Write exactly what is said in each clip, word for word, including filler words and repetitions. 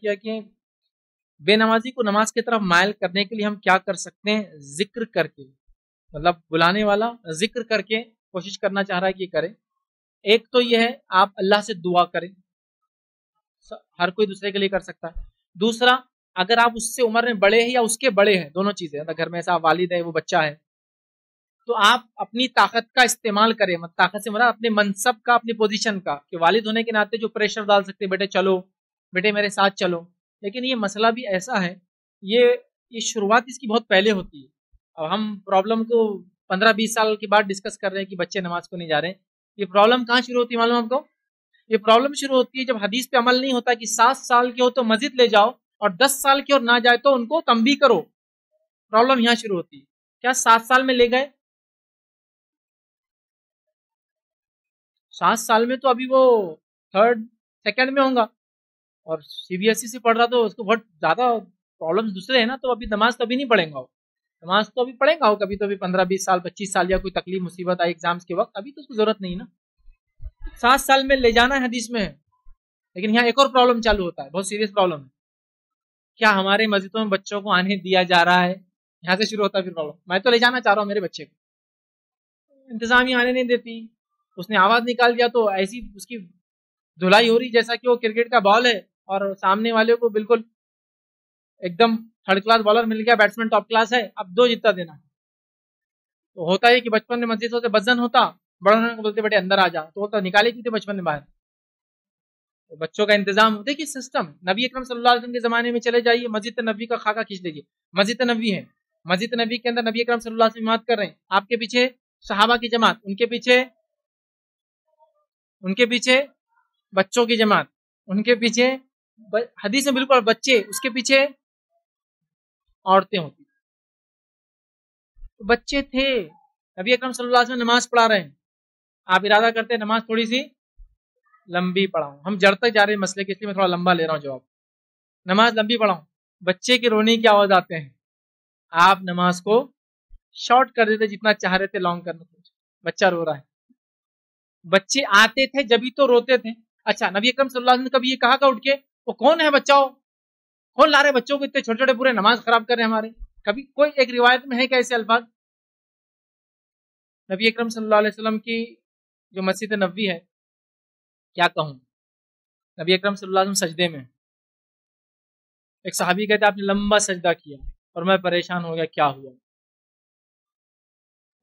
किया कि बेनमाजी को नमाज की तरफ मायल करने के लिए हम क्या कर सकते हैं, जिक्र करके, मतलब बुलाने वाला जिक्र करके कोशिश करना चाह रहा है कि करें। एक तो यह है आप अल्लाह से दुआ करें, हर कोई दूसरे के लिए कर सकता है। दूसरा, अगर आप उससे उम्र में बड़े हैं या उसके बड़े हैं, दोनों चीज़ें, अगर घर में ऐसा वालिद है वो बच्चा है, तो आप अपनी ताकत का इस्तेमाल करें, मतलब ताकत से मतलब अपने मनसब का, अपनी पोजीशन का, कि वालिद होने के नाते जो प्रेशर डाल सकते हैं बेटे चलो, बेटे मेरे साथ चलो। लेकिन ये मसला भी ऐसा है, ये ये शुरुआत इसकी बहुत पहले होती है। अब हम प्रॉब्लम को पंद्रह बीस साल के बाद डिस्कस कर रहे हैं कि बच्चे नमाज को नहीं जा रहे हैं। ये प्रॉब्लम कहाँ शुरू होती है मालूम आपको? ये प्रॉब्लम शुरू होती है जब हदीस पे अमल नहीं होता कि सात साल के हो तो मस्जिद ले जाओ और दस साल के और ना जाए तो उनको तंबीह करो। प्रॉब्लम यहाँ शुरू होती है। क्या सात साल में ले गए? सात साल में तो अभी वो थर्ड सेकंड में होगा और सीबीएसई से पढ़ रहा तो उसको बहुत ज़्यादा प्रॉब्लम्स दूसरे हैं ना, तो अभी नमाज तो अभी नहीं पढ़ेगा वो, नमाज तो अभी पढ़ेगा हो कभी तो अभी पंद्रह बीस साल पच्चीस साल या कोई तकलीफ मुसीबत आई एग्जाम्स के वक्त, अभी तो उसको जरूरत नहीं ना। सात साल में ले जाना है हदीस में, लेकिन यहाँ एक और प्रॉब्लम चालू होता है, बहुत सीरियस प्रॉब्लम है। क्या हमारे मस्जिदों में बच्चों को आने दिया जा रहा है? यहाँ से शुरू होता है फिर प्रॉब्लम। मैं तो ले जाना चाह रहा हूँ मेरे बच्चे को, इंतजामी आने नहीं देती, उसने आवाज़ निकाल दिया तो ऐसी उसकी धुलाई हो रही जैसा कि वो क्रिकेट का बॉल है और सामने वाले को बिल्कुल एकदम थर्ड क्लास बॉलर मिल गया, बैट्समैन टॉप क्लास है, अब दो जितना देना। तो होता है कि बचपन में मस्जिद होते बदजन होता, बड़ों को बोलते बेटे अंदर आ जा, तो होता निकाले क्यों थे बचपन में बाहर। तो बच्चों का इंतजाम होता है कि सिस्टम, नबी अकरम सल्लल्लाहु अलैहि वसल्लम के ज़माने में चले जाइए, मस्जिद नबी का खाका खींच लीजिए। मस्जिद नबी है, मस्जिद नबी के अंदर नबी अकरम सल्लल्लाहु अलैहि वसल्लम इमामत कर रहे हैं, आपके पीछे सहाबा की जमात, उनके पीछे उनके पीछे बच्चों की जमात, उनके पीछे हदीस में बिल्कुल बच्चे, उसके पीछे औरतें होती। तो बच्चे थे, नबी अकरम सल्लल्लाहु अलैहि वसल्लम नमाज पढ़ा रहे हैं, आप इरादा करते हैं नमाज थोड़ी सी लंबी पढ़ाऊँ, हम जड़ तक जा रहे हैं मसले के, इसलिए मैं थोड़ा लंबा ले रहा हूँ जवाब, नमाज लंबी पढ़ाऊँ। बच्चे के रोने की आवाज़ आते हैं, आप नमाज को शॉर्ट कर देते जितना चाह रहे थे लॉन्ग करना, बच्चा रो रहा है। बच्चे आते थे जभी तो रोते थे। अच्छा, नबी अकरम सल्लल्लाहु अलैहि वसल्लम ने कभी ये कहा का उठ के वो कौन है बच्चा, कौन ला रहे बच्चों को इतने छोटे छोटे पूरे नमाज खराब कर रहे हैं हमारे? कभी कोई एक रिवायत में है क्या ऐसे अल्फाज? नबी अकरम सल्लल्लाहु अलैहि वसल्लम की जो मस्जिद नबी है, क्या कहूं, नबी अकरम सल्लल्लाहु अलैहि वसल्लम सजदे में, एक सहाबी कहते आपने लंबा सजदा किया और मैं परेशान हो गया क्या हुआ,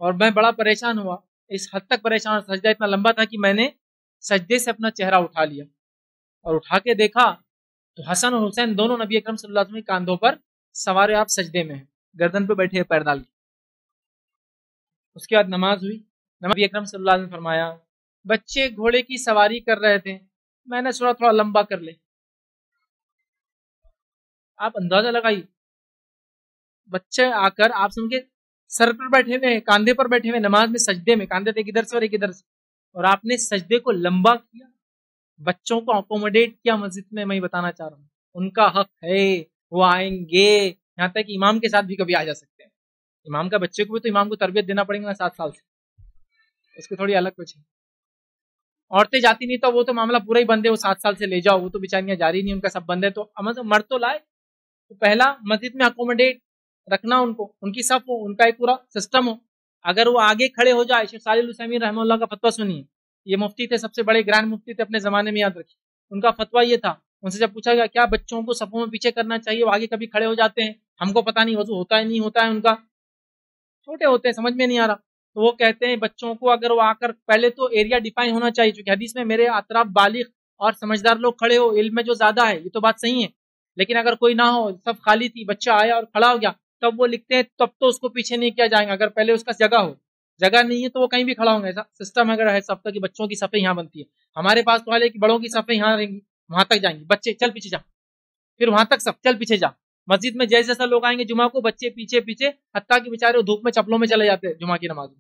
और मैं बड़ा परेशान हुआ, इस हद तक परेशान, सजदा इतना लंबा था कि मैंने सजदे से अपना चेहरा उठा लिया और उठा के देखा तो हसन और हुसैन दोनों नबी अकरम सल्लल्लाहु अलैहि वसल्लम के कांधों पर सवार, आप सजदे में हैं, गर्दन पर बैठे पैर डाल के। उसके बाद नमाज हुई, नबी अकरम सल्लल्लाहु अलैहि वसल्लम ने फरमाया बच्चे घोड़े की सवारी कर रहे थे, मैंने सोचा थोड़ा लंबा कर ले। आप अंदाजा लगाइए, बच्चे आकर आप समझे सर पर बैठे हुए, कांधे पर बैठे हुए, नमाज में सजदे में, कांधे थे इधर से और एक इधर से, और आपने सजदे को लंबा किया, बच्चों को अकोमोडेट किया मस्जिद में। मैं बताना चाह रहा हूँ उनका हक है, वो आएंगे, यहाँ तक इमाम के साथ भी कभी आ जा सकते हैं। इमाम का बच्चे को भी तो इमाम को तरबियत देना पड़ेगा सात साल से, उसको थोड़ी अलग कुछ है। औरतें जाती नहीं तो वो तो मामला पूरा ही बंद है, वो सात साल से ले जाओ, वो तो बेचारियाँ जारी नहीं, उनका सब बंद है। तो मर्द तो लाए, तो पहला मस्जिद में अकोमोडेट रखना उनको, उनकी सब हो, उनका एक पूरा सिस्टम हो। अगर वो आगे खड़े हो जाए, शेख सालिह उलसैमीन रहमतुल्लाह का फतवा सुनिए, ये मुफ्ती थे, सबसे बड़े ग्रैंड मुफ्ती थे अपने ज़माने में, याद रखिए। उनका फतवा ये था, उनसे जब पूछा गया क्या बच्चों को सफ़ों में पीछे करना चाहिए, वो आगे कभी खड़े हो जाते हैं, हमको पता नहीं वजू होता है नहीं होता है, उनका छोटे होते हैं समझ में नहीं आ रहा, तो वो कहते हैं बच्चों को अगर वो आकर, पहले तो एरिया डिफाइन होना चाहिए, क्योंकि हदीस में मेरे अतराफ बालिग और समझदार लोग खड़े हो, इल्म में जो ज़्यादा है, ये तो बात सही है, लेकिन अगर कोई ना हो, सब खाली थी, बच्चा आया और खड़ा हो गया, तब वो लिखते हैं तब तो उसको पीछे नहीं किया जाएगा, अगर पहले उसका जगह हो, जगह नहीं है तो वो कहीं भी खड़ा होगा। ऐसा सिस्टम अगर है सब तक कि बच्चों की सफ़े यहाँ बनती है, हमारे पास तो हाल है कि बड़ों की सफ़े यहाँ रहेंगी, वहाँ तक जाएंगी, बच्चे चल पीछे जा, फिर वहाँ तक सब चल पीछे जा। मस्जिद में जैसे जैसा लोग आएंगे जुमा को, बच्चे पीछे पीछे, हत्ता कि बेचारे धूप में चप्पलों में चले जाते हैं जुमा की नमाज में,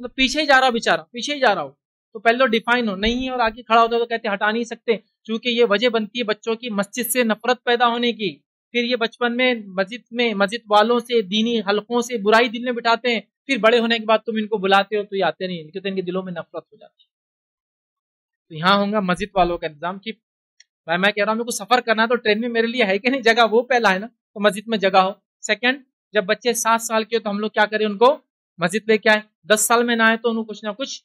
मतलब पीछे ही जा रहा बेचारा, पीछे ही जा रहा हो। तो पहले तो डिफाइन हो, नहीं और आगे खड़ा होता तो कहते हटा नहीं सकते, क्योंकि ये वजह बनती है बच्चों की मस्जिद से नफरत पैदा होने की। फिर ये बचपन में मस्जिद में मस्जिद वालों से, दीनी हलकों से बुराई दिल में बिठाते हैं, फिर बड़े होने के बाद तुम इनको बुलाते हो तो ये आते नहीं, इनके तो इनके दिलों में नफरत हो जाती है। तो यहाँ होगा मस्जिद वालों का इंतजाम कि भाई मैं कह रहा हूँ मेरे को सफर करना है तो ट्रेन में मेरे लिए है कि नहीं जगह, वो पहला है ना, तो मस्जिद में जगह हो। सेकंड, जब बच्चे सात साल के हो तो हम लोग क्या करें, उनको मस्जिद पे क्या है, दस साल में ना आए तो उनको कुछ ना कुछ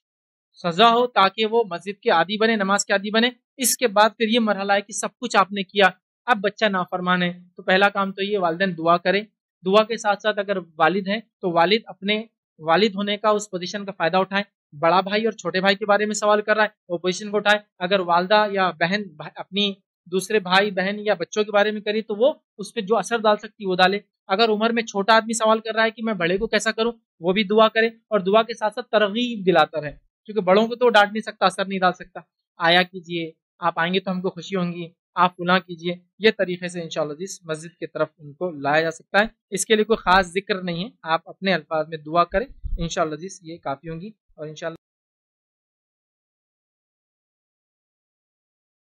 सजा हो ताकि वो मस्जिद के आदी बने, नमाज के आदी बने। इसके बाद फिर ये मरहला है कि सब कुछ आपने किया, अब बच्चा नाफरमान है, तो पहला काम तो ये वालिदैन दुआ करें। दुआ के साथ साथ अगर वालिद हैं तो वालिद अपने वालिद होने का उस पोजीशन का फायदा उठाएं। बड़ा भाई और छोटे भाई के बारे में सवाल कर रहा है, वो पोजीशन को उठाए। अगर वालदा या बहन अपनी दूसरे भाई बहन या बच्चों के बारे में करी तो वो उस पर जो असर डाल सकती है वो डाले। अगर उम्र में छोटा आदमी सवाल कर रहा है कि मैं बड़े को कैसा करूं, वो भी दुआ करे और दुआ के साथ साथ तरगीब दिलाता रहे, क्योंकि बड़ों को तो डांट नहीं सकता, असर नहीं डाल सकता। आया कीजिए, आप आएंगे तो हमको खुशी होंगी, आप फुला कीजिए। ये तरीके से इंशाल्लाह जिस मस्जिद की तरफ उनको लाया जा सकता है। इसके लिए कोई खास जिक्र नहीं है, आप अपने अल्फाज में दुआ करें, इंशाल्लाह जिस ये काफ़ी होंगी और इंशाल्लाह